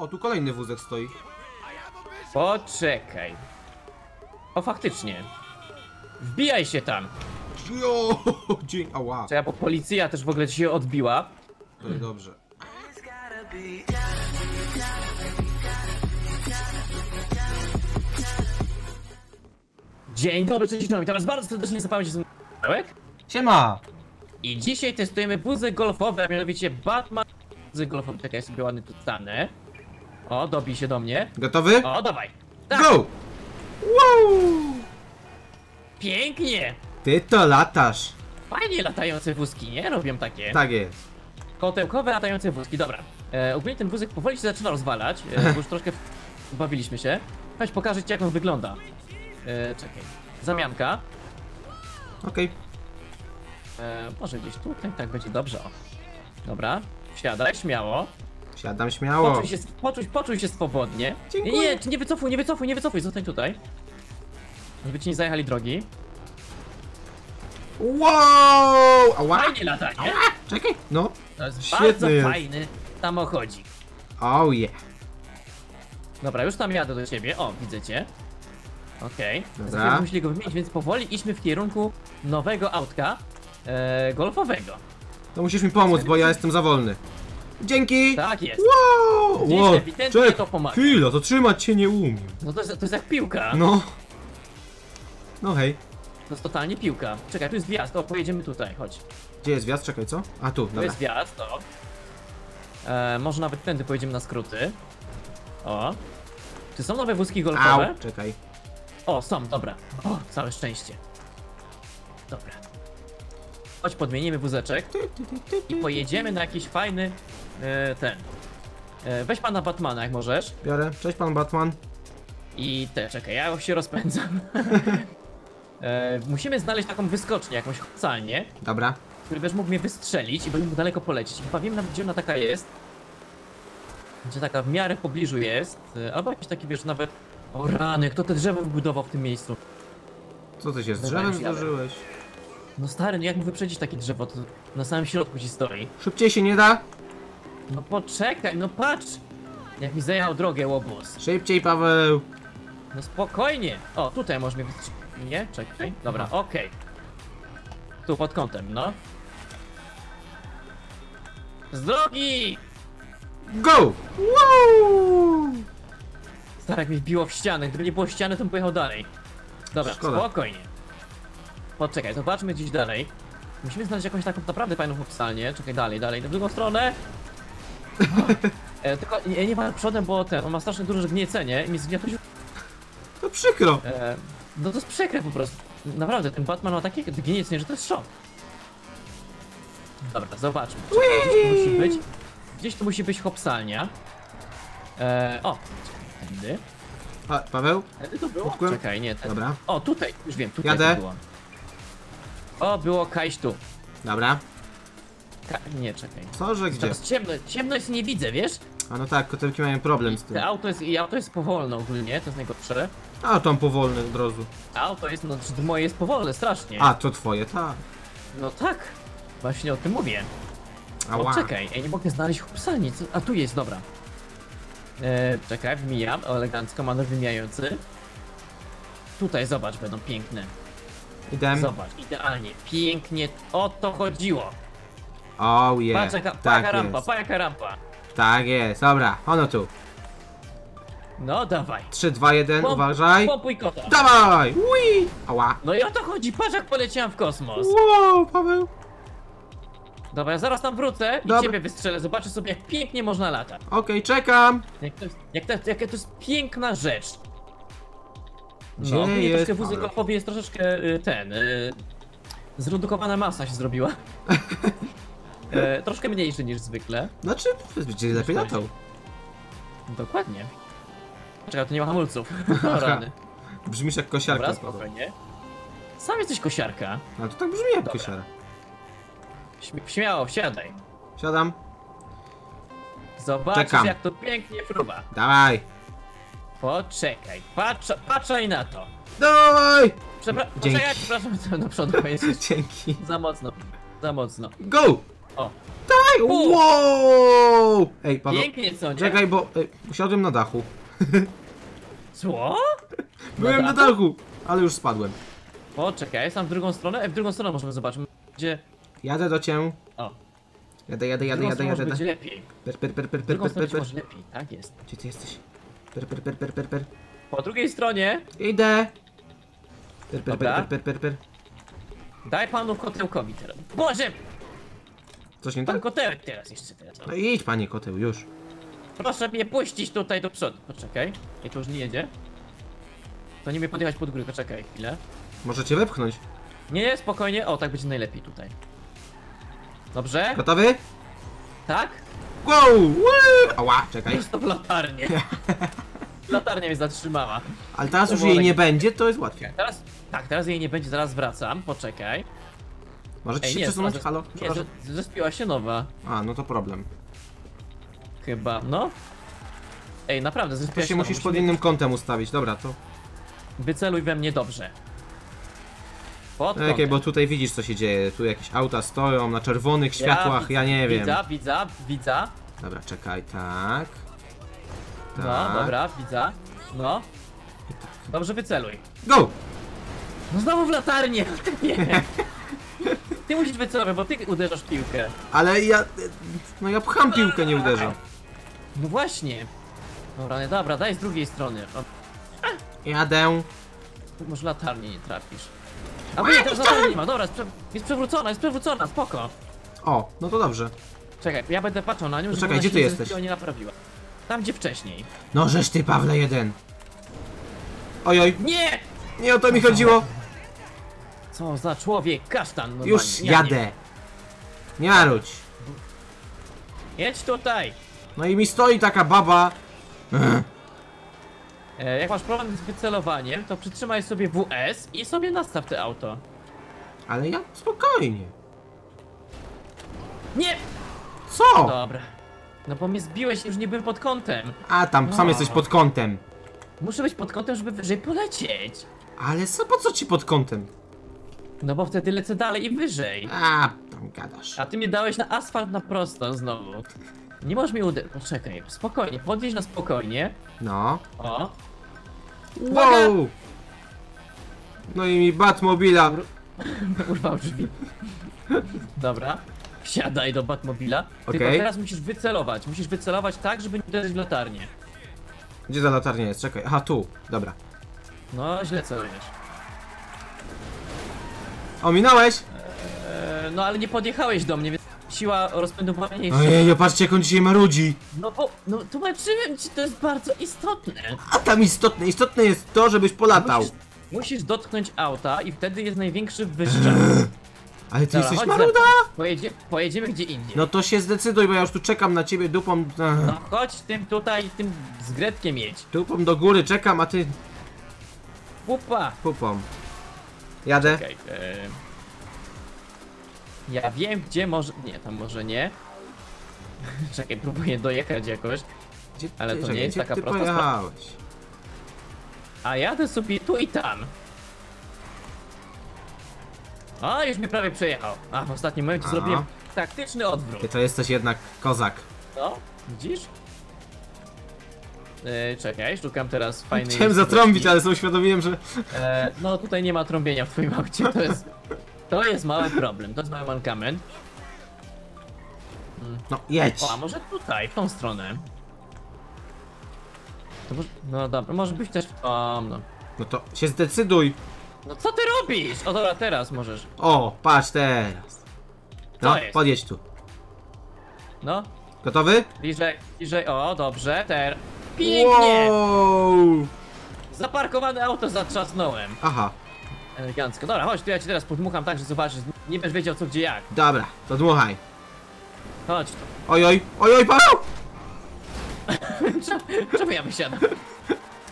O, tu kolejny wózek stoi. Poczekaj. O, faktycznie. Wbijaj się tam. Jo, dzień, ała. Czy ja, bo policja też w ogóle ci się odbiła. To jest dobrze. Dzień dobry, cześć, witam was bardzo serdecznie, zapałem się z Pawełek. Siema. I dzisiaj testujemy wózek golfowy, a mianowicie Batman. Wózek golfowy, tak ja sobie ładny tu stanę. O, dobij się do mnie. Gotowy? O, dawaj. Tak. Go! Wow! Pięknie! Ty to latasz. Fajnie latające wózki, nie? Robią takie. Tak jest. Kotełkowe latające wózki, dobra. Ogólnie ten wózek powoli się zaczyna rozwalać, bo już troszkę bawiliśmy się. Chodź, pokażę ci, jak on wygląda. Czekaj. Zamianka. Okej. Może gdzieś tutaj, tak będzie dobrze. O. Dobra. Wsiadaj śmiało. Wsiadam śmiało. Poczuj się swobodnie. Dziękuję. Nie, nie wycofuj, zostań tutaj. Żeby ci nie zajechali drogi. Wow! Ała. Fajnie latanie. Czekaj, no. To jest świetny, bardzo fajny samochodzik. Oh yeah. Dobra, już tam jadę do ciebie. O, widzę cię. Okej. Zatem musieli go wymienić, więc powoli idźmy w kierunku nowego autka golfowego. To musisz mi pomóc, bo ja jestem za wolny. Dzięki! Tak jest. Wow! Ewidentnie to pomaga. Chwila, to trzymać się nie umiem. No to jest jak piłka. No. No hej. To jest totalnie piłka. Czekaj, tu jest wjazd, o, pojedziemy tutaj, chodź. Gdzie jest wjazd? Czekaj, co? A, tu, dobra. Tu jest wjazd, o. Może nawet tędy pojedziemy na skróty. O. Czy są nowe wózki golfowe? Au, czekaj. O, są, dobra. O, całe szczęście. Dobra. Chodź, podmienimy wózeczek. I pojedziemy na jakiś fajny ten. Weź pana Batmana, jak możesz. Biorę. Cześć, pan Batman. I te, czekaj, ja się rozpędzam. Musimy znaleźć taką wyskocznię, jakąś chocalnię. Dobra. Który będziesz mógł mnie wystrzelić i będę mógł daleko polecieć. Chyba wiem nawet, gdzie ona taka jest. Gdzie taka w miarę w pobliżu jest. Albo jakiś taki, wiesz, nawet... O rany, kto te drzewo wybudował w tym miejscu? Co ty się z drzewem zdarzyłeś? No stary, no jak mu wyprzedzić takie drzewo? To na samym środku ci stoi. Szybciej się nie da? No poczekaj, no patrz! Jak mi zajechał drogę łobuz. Szybciej, Paweł! No spokojnie! O, tutaj możemy wystrzelić. Nie? Czekaj. Dobra, okej. Okay. Tu pod kątem, no. Z drogi! Go! Wow! Stary, jak mi wbiło w ścianę. Gdyby nie było ściany, to bym pojechał dalej. Dobra, szkoda. Spokojnie. Poczekaj, zobaczmy gdzieś dalej. Musimy znaleźć jakąś taką naprawdę fajną chłopsalnię. Czekaj, dalej. Na drugą stronę. Tylko nie ma przodem, bo ten. On ma strasznie duże gniecenie. I mi zgniotuje. To przykro. No to jest przykre po prostu. Naprawdę, ten Batman ma takie gniecenie, że to jest szok. Dobra, zobaczmy. Czekaj, gdzieś tu musi być. Gdzieś tu musi być chłopsalnia. O, tędy. Paweł? Tędy to było? Czekaj, nie, ten. Dobra. O, tutaj, już wiem, tutaj jadę. Było. O, było kajś tu. Dobra. Nie, czekaj. Co, że gdzie? Ciemno jest, nie widzę, wiesz? A no tak, kotelki mają problem z tym. Auto jest powolne ogólnie, to jest najgorsze. A tam powolne od razu. Auto jest, no moje jest powolne strasznie. A to twoje, tak. No tak, właśnie o tym mówię. O, czekaj, ja nie mogę znaleźć chłopsalni, a tu jest, dobra. Czekaj, wymijam, elegancko, manewr wymijający. Tutaj, zobacz, będą piękne. Idem. Zobacz, idealnie, pięknie, o to chodziło. Oh yeah, Patrz, jaka rampa. Tak jest, dobra, ono tu. No dawaj. 3, 2, 1, uważaj. Pompuj kota. Dawaj! Ui! Ała. No i o to chodzi, patrz jak poleciałem w kosmos. Wow, Paweł. Dobra, ja zaraz tam wrócę. Dobra. I ciebie wystrzelę, zobaczę sobie jak pięknie można latać. Okej, czekam. Jaka to jest piękna rzecz. No, mnie troszkę wózek golfowy jest troszeczkę ten... zredukowana masa się zrobiła. Troszkę mniejszy niż zwykle. Znaczy, będzie lepiej latał. Dokładnie. Czekaj, tu nie ma hamulców. Brzmisz jak kosiarka. Dobra, spokojnie. Sam jesteś kosiarka. A to tak brzmi jak kosiara. Śmiało, wsiadaj. Siadam. Zobaczysz, czekam, jak to pięknie fruwa. Dawaj. Poczekaj, patrzaj na to. Dawaj! Przepraszam, do przodu. Dzięki. Za mocno. Go! O. Daj! Wow! Ej, Paweł. Pięknie, co nie? Czekaj, bo usiadłem na dachu. Co? Byłem na dachu, ale już spadłem. Poczekaj, jestem w drugą stronę. W drugą stronę możemy zobaczyć. Gdzie? Jadę do cię. O. Jadę. Może być lepiej. Per. Może lepiej, tak jest. Gdzie ty jesteś? Per. Po drugiej stronie. Idę. Per. Daj panu kotełkowi teraz. Boże! Coś nie tak? Pan kotełek teraz jeszcze teraz. No idź panie koteł, już. Proszę mnie puścić tutaj do przodu. Poczekaj. I to już nie jedzie. To nie mnie podjechać pod górę, poczekaj chwilę. Może cię wepchnąć. Nie, spokojnie. O, tak będzie najlepiej tutaj. Dobrze? Gotowy? Tak? Wow! Ała, czekaj. Już to w latarnię. Latarnia mnie zatrzymała. Ale teraz to już jej nie będzie, to jest łatwiej. Teraz, tak, teraz jej nie będzie, zaraz wracam, poczekaj. Możecie się przesunąć, halo? Nie, zespiła się nowa. A, no to problem. Chyba, no. Ej, naprawdę, zespiła się. To się musisz pod innym kątem ustawić, dobra, to... Wyceluj we mnie dobrze. Okej, okay, bo tutaj widzisz co się dzieje, tu jakieś auta stoją na czerwonych światłach, ja nie wiem. Widzę. Dobra, czekaj, tak. No, dobra, widzę. No. Dobrze, wyceluj. Go! No znowu w latarnię! Nie. Ty musisz wycelować, bo ty uderzasz piłkę. Ale ja... No ja pcham piłkę, nie uderzę. No właśnie. Dobra, dobra, daj z drugiej strony. Jadę. Może latarnię nie trafisz. A bo nie, teraz nie ma, dobra, jest przewrócona, spoko. O, no to dobrze. Czekaj, ja będę patrzył na nią, żeby ona gdzie ty jesteś? Nie naprawiła. Tam gdzie wcześniej. No żeż ty, Pawle, jeden. Ojoj. Nie! Nie o to mi chodziło. Co za człowiek, kasztan. No już man, jadę. Nie marudź. Jedź tutaj. No i mi stoi taka baba. Jak masz problem z wycelowaniem, to przytrzymaj sobie WS i sobie nastaw te auto. Ale ja spokojnie. Nie! Co? Dobra. No bo mnie zbiłeś, już nie byłem pod kątem. A tam, no. Sam jesteś pod kątem. Muszę być pod kątem, żeby wyżej polecieć. Ale po co ci pod kątem? No bo wtedy lecę dalej i wyżej. A, tam gadasz. A ty mnie dałeś na asfalt na prosto znowu. Nie możesz mi uderzyć. Poczekaj, spokojnie, podjedź na spokojnie. No. O. Wow! No i mi Batmobila urwał drzwi. Dobra, wsiadaj do Batmobila. Tylko teraz musisz wycelować tak, żeby nie uderzyć w latarnię. Gdzie ta latarnia jest? Czekaj, aha tu, dobra. No źle celujesz. Ominąłeś? No ale nie podjechałeś do mnie, więc siła rozpędu była mniejsza. Ojej, patrzcie jak on dzisiaj marudzi. No bo, no tłumaczyłem ci, to jest bardzo istotne. A tam istotne jest to, żebyś polatał. Musisz dotknąć auta i wtedy jest największy wyszczep. Ale ty jesteś maruda! Pojedziemy gdzie indziej. No to się zdecyduj, bo ja już tu czekam na ciebie dupą. No chodź tym tutaj, tym z Gretkiem jedź. Dupą do góry czekam, a ty... Pupą. Jadę. Czekaj, ja wiem gdzie może... Nie, tam może nie. Czekaj, próbuję dojechać jakoś. Ale to nie jest taka prosta sprawa. A jadę sobie tu i tam. O, już mnie prawie przejechał. A, w ostatnim momencie zrobiłem taktyczny odwrót. Ty to jesteś jednak kozak. No, widzisz? Czekaj, szukam teraz fajnej... Chciałem zatrąbić, ale sobie uświadomiłem, że... No tutaj nie ma trąbienia w twoim aucie, to jest... To jest mały problem, to jest mały mankament. No jedź! O, a może tutaj, w tą stronę. To może... No dobra, może być też w tą... No. No to się zdecyduj! No co ty robisz? O dobra, teraz możesz. O, patrz teraz. No, podjedź tu. No. Gotowy? Bliżej, o dobrze, teraz. Pięknie! Wow. Zaparkowane auto zatrzasnąłem. Aha. Elegancko. Dobra, chodź, tu ja cię teraz podmucham tak, że zobaczysz, nie będziesz wiedział co gdzie jak. Dobra, to dmuchaj. Chodź tu. Ojoj, Paweł! Czemu ja wysiadam?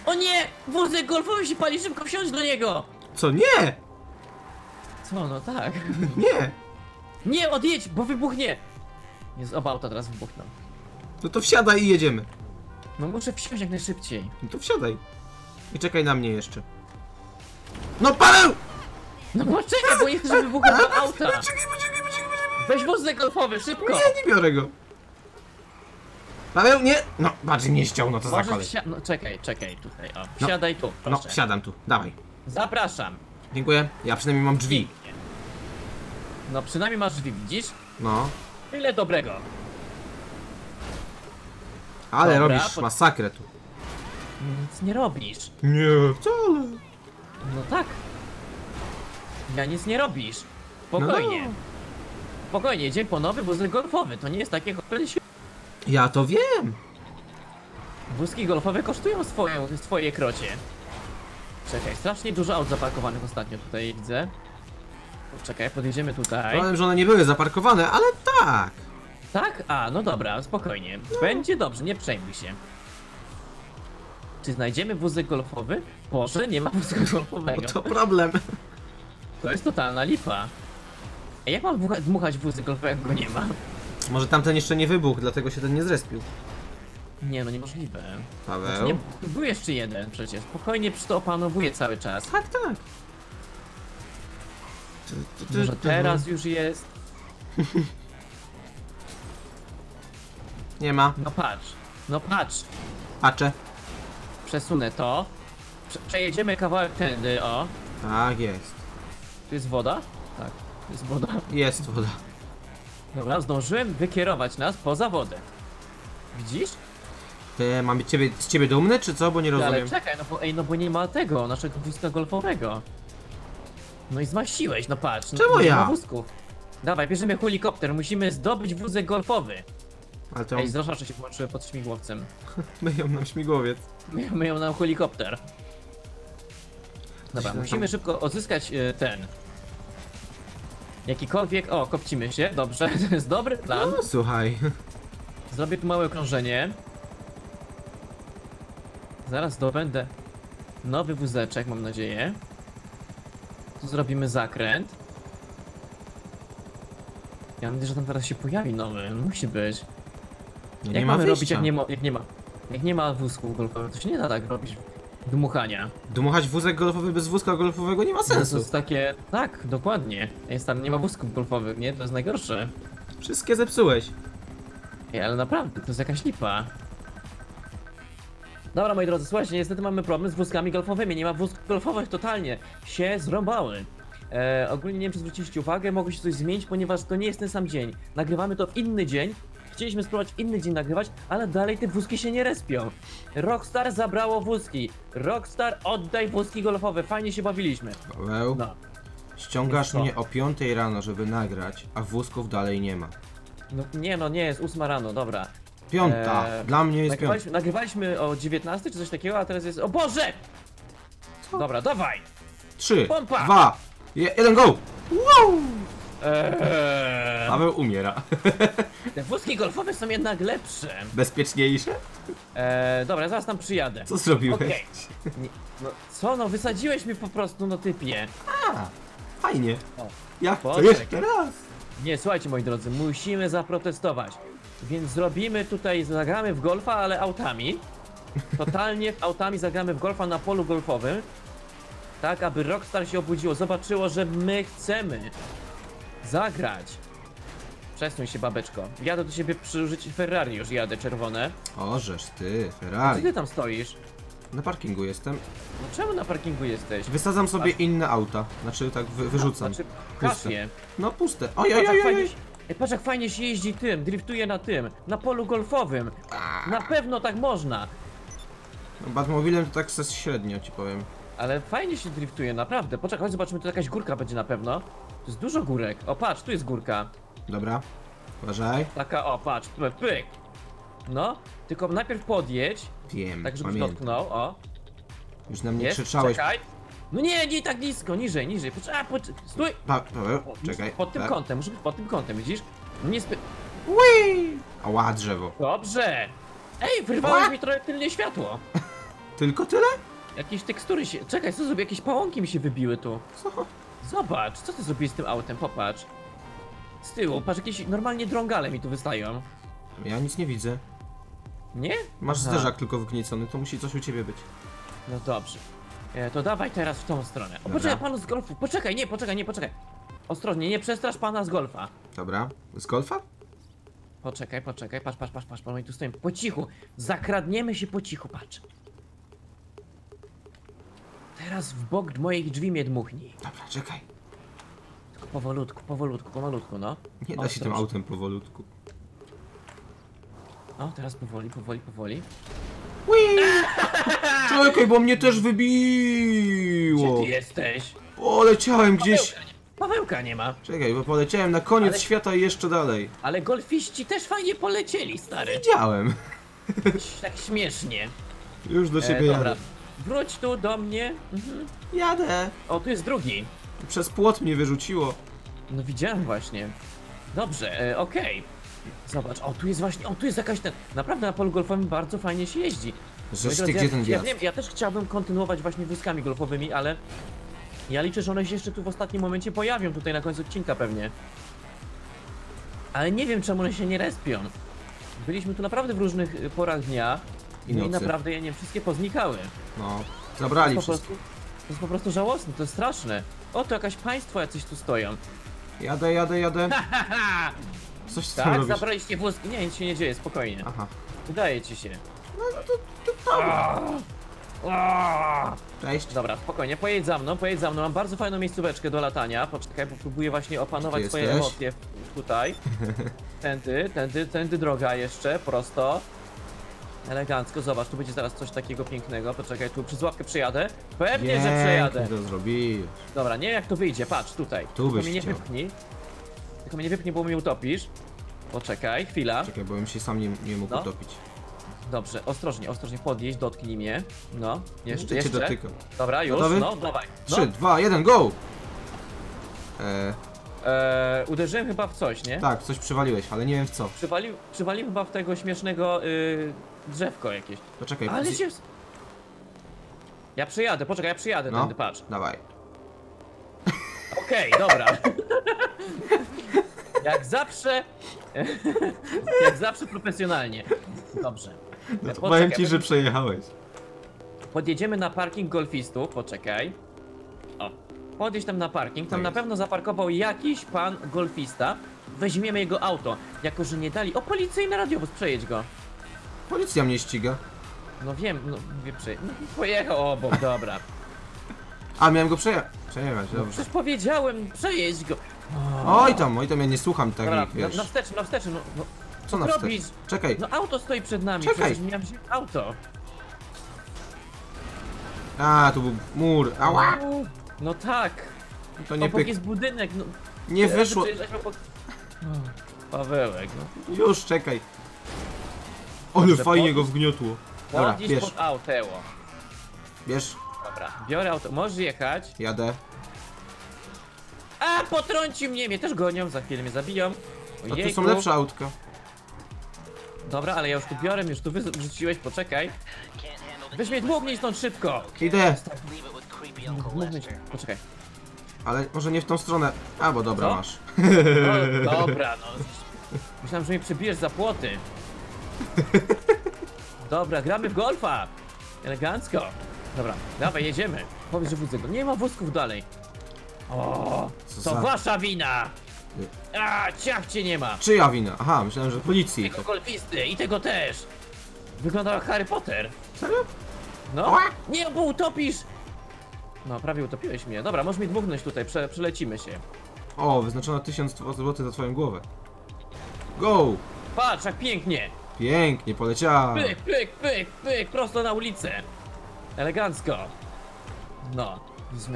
O nie! Wózek golfowy się pali, szybko wsiądź do niego! Co? Nie! Co? No tak. Nie! Nie, odjedź, bo wybuchnie! Jest oba auta teraz wybuchną. No to wsiadaj i jedziemy. No muszę wsiąść jak najszybciej. No to wsiadaj. I czekaj na mnie jeszcze. No Paweł! No poczekaj, bo nie chcę, żeby wybuchło do auta. Czekaj, Weź wózek golfowy, szybko! Nie, nie biorę go! Paweł, nie! No, patrz, nie ściął, no to za kolej. No czekaj, czekaj tutaj, o. No. Wsiadaj tu, proszę. No, wsiadam tu, dawaj. Zapraszam. Dziękuję, ja przynajmniej mam drzwi. No, przynajmniej masz drzwi, widzisz? No. Tyle dobrego. Ale dobra, robisz masakrę tu. Nic nie robisz. Nie, wcale. No tak. Ja nic nie robisz. Spokojnie. No. Spokojnie, dzień po nowy wózek golfowy. To nie jest takie się. Ja to wiem. Wózki golfowe kosztują swoje krocie. Czekaj, strasznie dużo aut zaparkowanych ostatnio tutaj widzę. Czekaj, podjedziemy tutaj. Powiem, że one nie były zaparkowane, ale tak. Tak? A, no dobra, spokojnie. No. Będzie dobrze, nie przejmuj się. Czy znajdziemy wózek golfowy? Boże, nie ma wózka golfowego. No to problem. To jest totalna lipa. A jak mam dmuchać wózek golfowego, jak go nie ma? Może tamten jeszcze nie wybuchł, dlatego się ten nie zrespił. Nie, no niemożliwe. Paweł? Znaczy, nie, był jeszcze jeden przecież. Spokojnie, przy to opanowuje cały czas. Tak, tak. Może teraz już jest? Nie ma. No patrz, no patrz. Patrzę. Przesunę to. Przejedziemy kawałek tędy, o. Tak jest. Tu jest woda? Tak, tu jest woda. Jest woda. Dobra, zdążyłem wykierować nas poza wodę. Widzisz? Ty, mam być z ciebie dumny, czy co? Bo nie rozumiem. Ale czekaj, no bo nie ma tego naszego wózka golfowego. No i zmasiłeś, no patrz. Czemu no, ja? Dawaj, bierzemy helikopter, musimy zdobyć wózek golfowy. Ale to... Ej, zraszacze się włączyły pod śmigłowcem. Myją nam śmigłowiec. Myją nam helikopter. Dobra, musimy szybko odzyskać ten. Jakikolwiek... O, kopcimy się, dobrze, to jest dobry plan. No, słuchaj. Zrobię tu małe okrążenie. Zaraz zdobędę nowy wózeczek, mam nadzieję. Tu zrobimy zakręt. Ja mam nadzieję, że tam teraz się pojawi nowy, musi być. Nie, jak nie mamy robić, jak nie ma wózków golfowych, to się nie da tak robić dmuchania. Dmuchać wózek golfowy bez wózka golfowego nie ma sensu. To jest takie, tak, dokładnie. Jest tam, nie ma wózków golfowych, nie? To jest najgorsze. Wszystkie zepsułeś. Ej, ale naprawdę, to jest jakaś lipa. Dobra, moi drodzy, słuchajcie, niestety mamy problem z wózkami golfowymi, nie ma wózków golfowych, totalnie się zrąbały. Ogólnie nie wiem, czy zwróciliście uwagę, mogło się coś zmienić, ponieważ to nie jest ten sam dzień. Nagrywamy to w inny dzień, chcieliśmy spróbować inny dzień nagrywać, ale dalej te wózki się nie respią. Rockstar zabrało wózki. Rockstar, oddaj wózki golfowe, fajnie się bawiliśmy. Paweł, no. Ściągasz mnie o 5 rano, żeby nagrać, a wózków dalej nie ma. No nie, jest 8 rano, dobra. Piąta, dla mnie jest piąta. Nagrywaliśmy o 19 czy coś takiego, a teraz jest... O Boże! Co? Dobra, dawaj! 3, pompa! 2, 1, go! Wow! Paweł umiera. Te wózki golfowe są jednak lepsze. Bezpieczniejsze? Dobra, zaraz tam przyjadę. Co zrobiłeś? Okay. Nie, no, co? No wysadziłeś mi po prostu, no typie. A, fajnie. O, ja chcę jeszcze raz. Nie, słuchajcie moi drodzy, musimy zaprotestować. Więc zrobimy tutaj, zagramy w golfa, ale autami. Totalnie autami zagramy w golfa na polu golfowym. Tak, aby Rockstar się obudziło, zobaczyło, że my chcemy zagrać. Przesuń się, babeczko. Jadę do ciebie przyużyć Ferrari, już jadę, czerwone. O, żeż ty, Ferrari. Ty tam stoisz? Na parkingu jestem. No czemu na parkingu jesteś? Wysadzam sobie inne auta, znaczy tak wyrzucam. Znaczy, puste. No puste. Ojej. Ej, patrz jak fajnie się jeździ tym, driftuje na tym, na polu golfowym. Na pewno tak można. No, Batmobilem to tak średnio ci powiem. Ale fajnie się driftuje, naprawdę. Poczekaj, chodź zobaczmy, tu jakaś górka będzie na pewno. To jest dużo górek. O patrz, tu jest górka. Dobra, uważaj. Taka, o patrz, pyk. No, tylko najpierw podjedź. Wiem, tak żebyś dotknął, o. Już na mnie jest? Krzyczałeś. Czekaj. No nie, nie tak nisko, niżej, niżej. Stój! Czekaj. Pod tym kątem, muszę być pod tym kątem, widzisz? No nie Ui! Ała, drzewo. Dobrze! Ej, wyrwałeś mi trochę tylne światło. Tylko tyle? Jakieś tekstury się... Czekaj, co zrobię? Jakieś pałąki mi się wybiły tu. Co? Zobacz, co ty zrobiłeś z tym autem, popatrz. Z tyłu, patrz, jakieś normalnie drągale mi tu wystają. Ja nic nie widzę. Nie? Masz zderzak tylko wygniecony, to musi coś u ciebie być. No dobrze. To dawaj teraz w tą stronę. O, poczekaj, panu z golfu, poczekaj, nie, poczekaj. Ostrożnie, nie przestrasz pana z golfa. Dobra, z golfa? Poczekaj, poczekaj, patrz, patrz, patrz, patrz, pan, tu stoimy. Po cichu, zakradniemy się po cichu, patrz. Teraz w bok moich drzwi mnie dmuchnij. Dobra, czekaj. Tylko powolutku, powolutku, pomalutku, no. Nie da się tym autem powolutku. No, teraz powoli, powoli, powoli. Wii! Czekaj, bo mnie też wybiło. Gdzie ty jesteś? O, leciałem gdzieś. Pawełka nie ma. Czekaj, bo poleciałem na koniec świata i jeszcze dalej. Ale golfiści też fajnie polecieli, stary. Widziałem. Tak śmiesznie. Już do siebie jadę. Dobra. Wróć tu do mnie. Mhm. Jadę. O, tu jest drugi. Przez płot mnie wyrzuciło. No widziałem właśnie. Dobrze, okej. Zobacz, o, tu jest właśnie, o, tu jest jakaś ten... Naprawdę na polu golfowym bardzo fajnie się jeździ. Rzecz ty, gdzie ten wiatr? Ja też chciałbym kontynuować właśnie wózkami golfowymi, ale... Ja liczę, że one się jeszcze tu w ostatnim momencie pojawią, tutaj na końcu odcinka pewnie. Ale nie wiem, czemu one się nie respią. Byliśmy tu naprawdę w różnych porach dnia. I naprawdę, ja nie wiem, wszystkie poznikały. No, zabrali to wszystko. To jest po prostu żałosne, to jest straszne. O, to jakaś państwo jacyś tu stoją. Jadę, jadę, jadę. Coś tam robisz? Zabraliście wózki. Nie, nic się nie dzieje, spokojnie. Aha. Udaje ci się. No, to tam. Cześć. Dobra, spokojnie, pojedź za mną, pojedź za mną. Mam bardzo fajną miejscóweczkę do latania. Poczekaj, bo próbuję właśnie opanować swoje emocje tutaj. Tędy, tędy, tędy droga jeszcze, prosto. Elegancko, zobacz, tu będzie zaraz coś takiego pięknego. Poczekaj, tu przez łapkę przejadę. Pewnie, że przejadę. To zrobisz. Dobra, nie jak to wyjdzie, patrz, tutaj. Tu byś chciał. Tylko mnie nie wypnij, bo mnie utopisz. Poczekaj, chwila. Czekaj, bo bym się sam nie mógł utopić. Dobrze, ostrożnie, ostrożnie podjedź, dotknij mnie. No, jeszcze, jeszcze. Dobra, już, no, dawaj. 3, 2, 1, go! Uderzyłem chyba w coś, nie? Tak, coś przywaliłeś, ale nie wiem w co. Przywalił chyba w tego śmiesznego drzewko jakieś. Poczekaj, ale się... Ja przyjadę, poczekaj, ja przyjadę tędy, patrz. Dawaj. Okej, dobra. Jak zawsze. Jak zawsze profesjonalnie. Dobrze. No to powiem ci, że przejechałeś. Podjedziemy na parking golfistów, poczekaj. O. Podjedź tam na parking, tam na pewno zaparkował jakiś pan golfista. Weźmiemy jego auto, jako że nie dali... O, policyjny radiowóz, przejedź go. Policja mnie ściga. No wiem, no pojechał obok, dobra. A, miałem go przejechać, dobrze. No, przecież powiedziałem, przejedź go. Oj tam, ja nie słucham tak, dobra, wiesz. Na wstecz, na wstecz, no. Co na wstecz? Czekaj. No auto stoi przed nami, przecież miałem wziąć auto. A, tu był mur, ała. No tak. To nie obok jest budynek, no. Nie wyszło. Pawełek, no. Już, czekaj. Ale fajnie go wgniotło. Dobra, bierz. Pod auteło. Bierz. Dobra, biorę auto, możesz jechać. Jadę. A, potrąci mnie też gonią, za chwilę mnie zabiją. A tu są lepsze autka. Dobra, ale ja już tu biorę, już tu wyrzuciłeś, poczekaj. Weź mnie dmuchnij stąd szybko. Idę. Poczekaj. Ale może nie w tą stronę. A, bo dobra, masz. No, dobra, no. Myślałem, że mnie przebijesz za płoty. Dobra, gramy w golfa. Elegancko. Dobra, dawaj, jedziemy. Powiedz, że budzę go. Nie ma wózków dalej. O, to wasza wina! A, ciach cię nie ma! Czyja wina? Aha, myślałem, że policji. Tego golfisty i tego też! Wyglądał jak Harry Potter. Serio? No, nie, bo utopisz! No, prawie utopiłeś mnie. Dobra, możesz mi dmuchnąć tutaj, przelecimy się. O, wyznaczono 1000 zł za twoją głowę. Go! Patrz, jak pięknie! Pięknie, poleciała! Pyk, pyk, pyk, pyk, prosto na ulicę! Elegancko! No.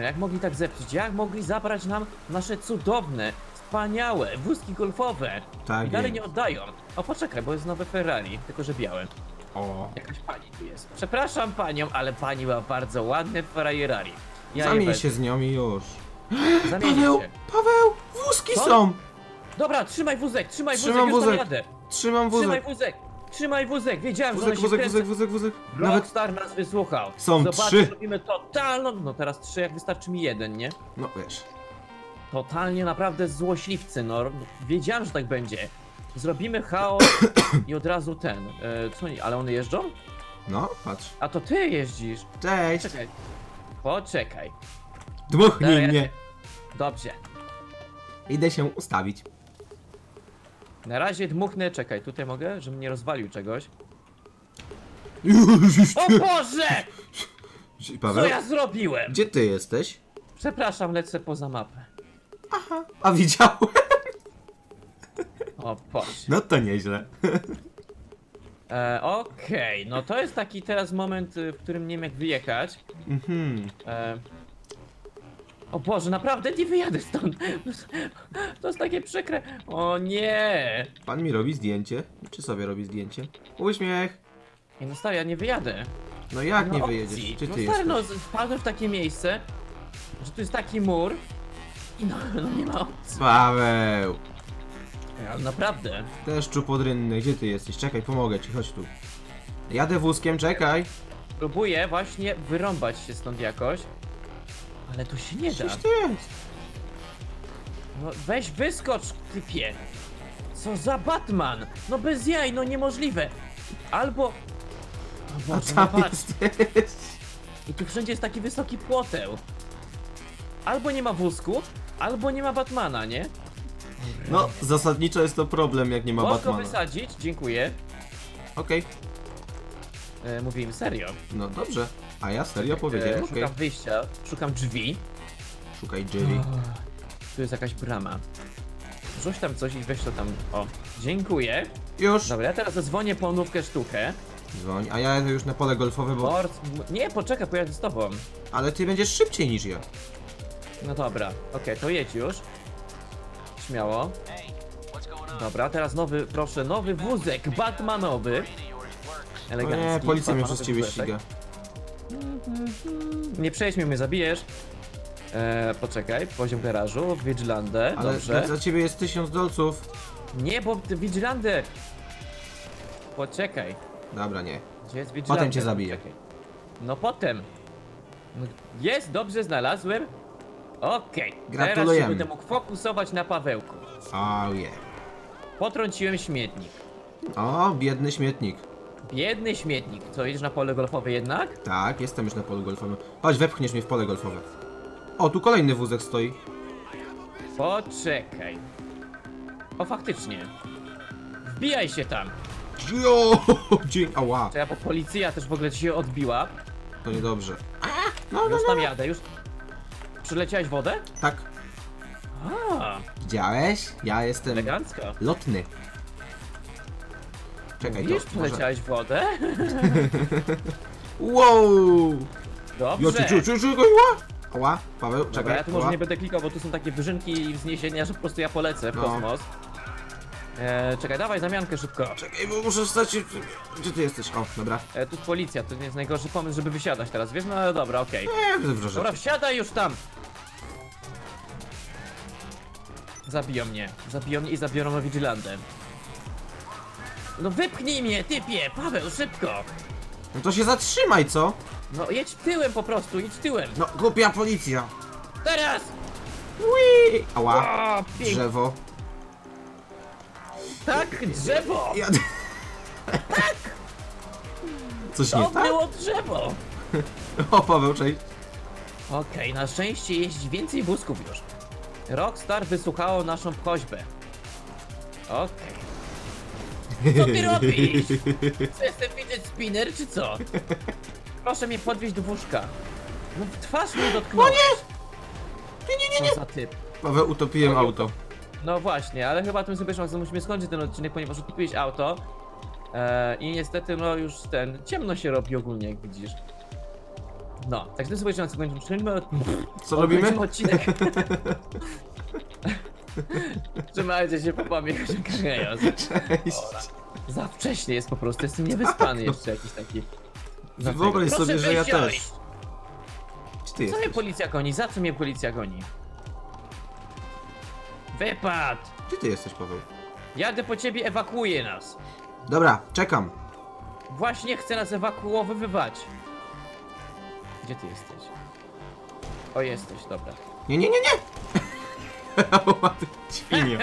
Jak mogli tak zepsuć? Jak mogli zabrać nam nasze cudowne, wspaniałe wózki golfowe? Tak. I dalej nie oddają. O, poczekaj, bo jest nowe Ferrari, tylko że białe. O. Jakaś pani tu jest. Przepraszam panią, ale pani ma bardzo ładne Ferrari. Ja zamień się z nią i już. Paweł, Paweł, wózki są! Dobra, trzymaj wózek, trzymaj wózek, już tam jadę. Trzymam wózek. Trzymaj wózek. Trzymaj wózek, wiedziałem, wózek, że wózek. Rockstar nas wysłuchał. Są zobacz, 3. Robimy totalną... No teraz 3, jak wystarczy mi 1, nie? No wiesz. Totalnie naprawdę złośliwcy, no. Wiedziałem, że tak będzie. Zrobimy chaos i od razu ten... co nie, ale one jeżdżą? No, patrz. A to ty jeździsz. Cześć. Poczekaj. Dmuchnij mnie. Dobrze. Idę się ustawić. Na razie dmuchnę, czekaj, tutaj mogę, żebym nie rozwalił czegoś. O Boże! Paweł? Co ja zrobiłem? Gdzie ty jesteś? Przepraszam, lecę poza mapę. Aha, a widziałem. O Boże. No to nieźle. Okej, no to jest taki teraz moment, w którym nie wiem jak wyjechać. O Boże, naprawdę nie wyjadę stąd. To jest takie przykre. O nie. Pan mi robi zdjęcie? Czy sobie robi zdjęcie? Uśmiech. Nie, no stary, ja nie wyjadę. No jak no, nie wyjedziesz? Czy ty no stary, no wpadłem w takie miejsce, że tu jest taki mur i no nie ma opcji. Paweł. Ja, naprawdę. Też czupodrynny, gdzie ty jesteś? Czekaj, pomogę ci, chodź tu. Jadę wózkiem, czekaj. Próbuję właśnie wyrąbać się stąd jakoś. Ale to się nie da. No weź wyskocz, typie. Co za Batman? No bez jaj, no niemożliwe. Albo... O Boże, no patrz. I tu wszędzie jest taki wysoki płoteł. Albo nie ma wózku, albo nie ma Batmana, nie? No, zasadniczo jest to problem, jak nie ma Batmana. Mogę wysadzić, dziękuję. Okej. Mówiłem serio. No dobrze. A ja serio powiedziałem, okej. Szukam wyjścia, szukam drzwi. Szukaj drzwi. Tu jest jakaś brama. Rzuć tam coś i weź to tam, o. Dziękuję. Już. Dobra, ja teraz zadzwonię po nówkę sztukę. Dzwoń, a ja już na pole golfowe, bo... Nie, poczekaj, pojadę z tobą. Ale ty będziesz szybciej niż ja. No dobra, okej, to jedź już. Śmiało. Dobra, teraz nowy, proszę, nowy wózek Batmanowy. Elegancki. Nie, policja mnie przez ciebie ściga. Nie przejdźmy, mnie zabijesz. Poczekaj, poziom garażu, Vigilante, dobrze. Ale za ciebie jest 1000 dolców. Nie, bo Vigilante. Poczekaj. Dobra, nie. Gdzie jest Vigilante? Potem cię zabiję. Poczekaj. No potem. Jest, dobrze znalazłem. Okej, teraz się będę mógł fokusować na Pawełku. Oh, yeah. Potrąciłem śmietnik. O, biedny śmietnik. Biedny śmietnik. Co, jedziesz na pole golfowe jednak? Tak, jestem już na polu golfowym. Chodź, wepchniesz mnie w pole golfowe. O, tu kolejny wózek stoi. Poczekaj. O, faktycznie. Wbijaj się tam. Ała. To ja, bo policja też w ogóle się odbiła. To niedobrze. Już tam jadę, już... Przyleciałeś wodę? Tak. Widziałeś? Ja jestem elegancko lotny. Czekaj, już przyleciałeś wodę? Wow! Dobrze. Ała, Paweł, czekaj. Dobra, ja tu może nie będę klikał, bo tu są takie wyżynki i wzniesienia, że po prostu ja polecę w kosmos. Czekaj, dawaj zamiankę szybko. Czekaj, bo muszę wstać. Gdzie ty jesteś? O, dobra. Tu policja, to nie jest najgorszy pomysł, żeby wysiadać teraz, wiesz? No ale dobra, okej. Dobra, wsiadaj już tam! Zabiją mnie i zabiorą Vigilante. No wypchnij mnie, typie! Paweł, szybko! No to się zatrzymaj, co? No jedź tyłem po prostu, jedź tyłem! No, głupia policja! Teraz! Ui! Ała, o, drzewo. Tak, drzewo! Ja... Tak! Coś to nie tak? To było drzewo! O, Paweł, cześć. Okej, na szczęście jeździ więcej wózków już. Rockstar wysłuchało naszą prośbę. Okej. Co ty robisz? Co, jestem fidget spinner, czy co? Proszę mnie podwieźć do wózka. No w twarz mnie dotknąłeś. Nie! Co za typ? Paweł, utopiłem auto. No właśnie, ale chyba tym sobie musimy skończyć ten odcinek, ponieważ utopiłeś auto. I niestety, no już ciemno się robi ogólnie, jak widzisz. No, tak że sobie skończymy. Co robimy? Odcinek. Trzymajcie się, po pamięci. Cześć. Za wcześnie jest po prostu, jestem niewyspany jeszcze jakiś taki. Wyobraź sobie, że ja też. Co mnie policja goni? Za co mnie policja goni? Wypadł! Gdzie ty jesteś, Paweł? Jadę po ciebie, ewakuuję nas. Dobra, czekam. Właśnie chcę nas ewakuowywać. Gdzie ty jesteś? O, jesteś, dobra. Nie! Świnio.